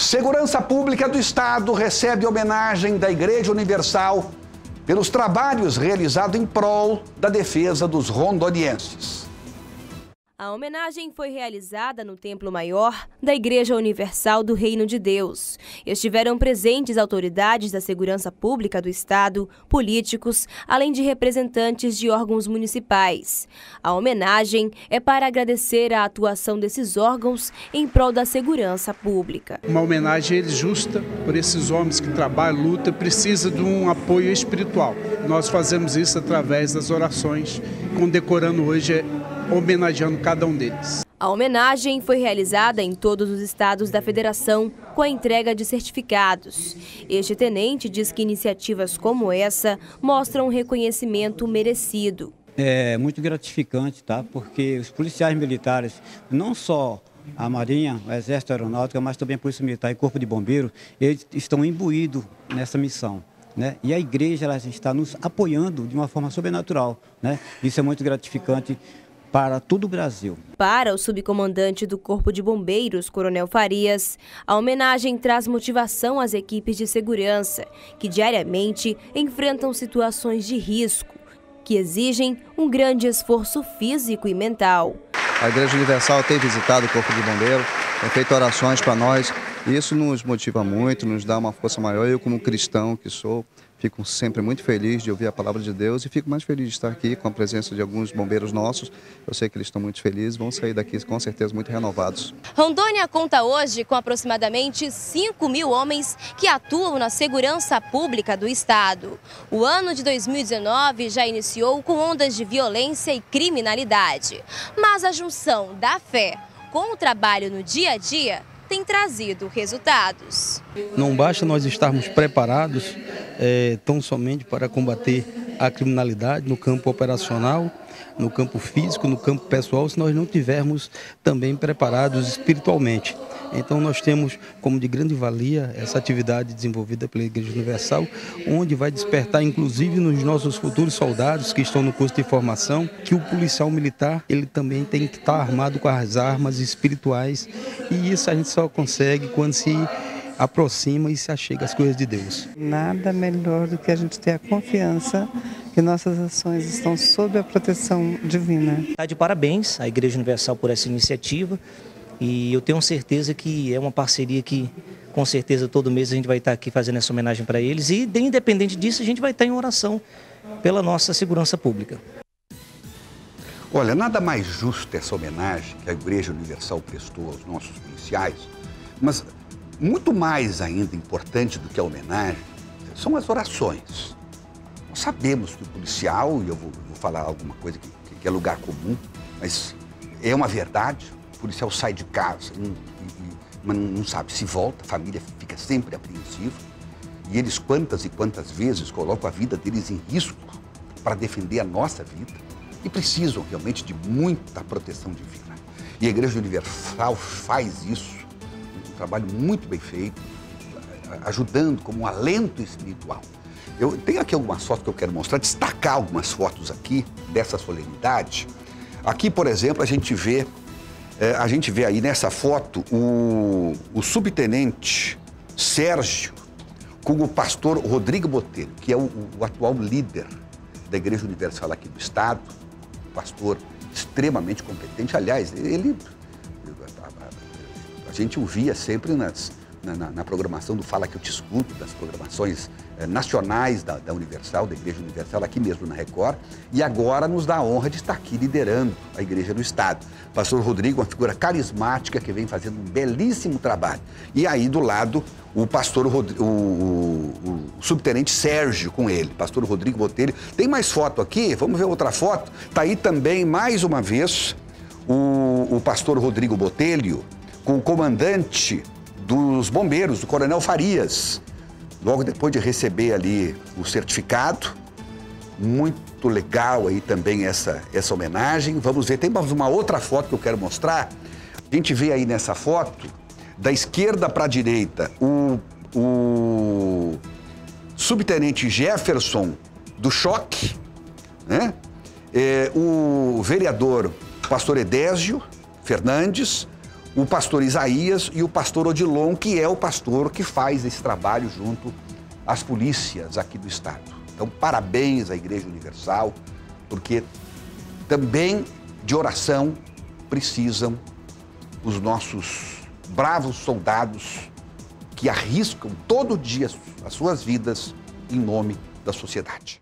Segurança Pública do Estado recebe homenagem da Igreja Universal pelos trabalhos realizados em prol da defesa dos rondonienses. A homenagem foi realizada no Templo Maior da Igreja Universal do Reino de Deus. Estiveram presentes autoridades da segurança pública do Estado, políticos, além de representantes de órgãos municipais. A homenagem é para agradecer a atuação desses órgãos em prol da segurança pública. Uma homenagem justa por esses homens que trabalham, lutam, precisa de um apoio espiritual. Nós fazemos isso através das orações, condecorando hoje homenageando cada um deles. A homenagem foi realizada em todos os estados da federação com a entrega de certificados. Este tenente diz que iniciativas como essa mostram um reconhecimento merecido. É muito gratificante, tá? Porque os policiais militares, não só a Marinha, o Exército Aeronáutica, mas também a Polícia Militar e Corpo de Bombeiros, eles estão imbuídos nessa missão, né? E a igreja ela está nos apoiando de uma forma sobrenatural, né? Isso é muito gratificante para todo o Brasil. Para o subcomandante do Corpo de Bombeiros, Coronel Farias, a homenagem traz motivação às equipes de segurança, que diariamente enfrentam situações de risco, que exigem um grande esforço físico e mental. A Igreja Universal tem visitado o Corpo de Bombeiros, tem feito orações para nós, e isso nos motiva muito, nos dá uma força maior. Eu, como cristão que sou, fico sempre muito feliz de ouvir a palavra de Deus e fico mais feliz de estar aqui com a presença de alguns bombeiros nossos. Eu sei que eles estão muito felizes, vão sair daqui com certeza muito renovados. Rondônia conta hoje com aproximadamente 5 mil homens que atuam na segurança pública do Estado. O ano de 2019 já iniciou com ondas de violência e criminalidade. Mas a junção da fé com o trabalho no dia a dia tem trazido resultados. Não basta nós estarmos preparados tão somente para combater a criminalidade no campo operacional, no campo físico, no campo pessoal, se nós não tivermos também preparados espiritualmente. Então nós temos como de grande valia essa atividade desenvolvida pela Igreja Universal, onde vai despertar inclusive nos nossos futuros soldados que estão no curso de formação, que o policial militar ele também tem que estar armado com as armas espirituais, e isso a gente só consegue quando se aproxima e se achega às coisas de Deus. Nada melhor do que a gente ter a confiança que nossas ações estão sob a proteção divina. Está de parabéns à Igreja Universal por essa iniciativa, e eu tenho certeza que é uma parceria que, com certeza, todo mês a gente vai estar aqui fazendo essa homenagem para eles, e independente disso a gente vai estar em oração pela nossa segurança pública. Olha, nada mais justo essa homenagem que a Igreja Universal prestou aos nossos policiais, mas muito mais ainda importante do que a homenagem são as orações. Nós sabemos que o policial, e eu vou falar alguma coisa que é lugar comum, mas é uma verdade, o policial sai de casa, mas não sabe se volta, a família fica sempre apreensiva, e eles quantas e quantas vezes colocam a vida deles em risco para defender a nossa vida, e precisam realmente de muita proteção divina. E a Igreja Universal faz isso, um trabalho muito bem feito, ajudando como um alento espiritual. Eu tenho aqui algumas fotos que eu quero mostrar, destacar algumas fotos aqui dessa solenidade. Aqui, por exemplo, a gente vê aí nessa foto o subtenente Sérgio com o pastor Rodrigo Botelho, que é o atual líder da Igreja Universal aqui do Estado, um pastor extremamente competente. Aliás, ele a gente o via sempre na programação do Fala Que Eu Te Escuto, das programações nacionais da Universal, da Igreja Universal, aqui mesmo na Record, e agora nos dá a honra de estar aqui liderando a Igreja do Estado. Pastor Rodrigo, uma figura carismática que vem fazendo um belíssimo trabalho. E aí do lado, o pastor o subtenente Sérgio com ele, pastor Rodrigo Botelho. Tem mais foto aqui, vamos ver outra foto. Está aí também, mais uma vez, o pastor Rodrigo Botelho com o comandante dos bombeiros, do Coronel Farias, logo depois de receber ali o certificado. Muito legal aí também essa homenagem. Vamos ver, tem uma outra foto que eu quero mostrar. A gente vê aí nessa foto, da esquerda para a direita, o subtenente Jefferson do Choque, né? O vereador Pastor Edésio Fernandes, o pastor Isaías e o pastor Odilon, que é o pastor que faz esse trabalho junto às polícias aqui do estado. Então, parabéns à Igreja Universal, porque também de oração precisam os nossos bravos soldados que arriscam todo dia as suas vidas em nome da sociedade.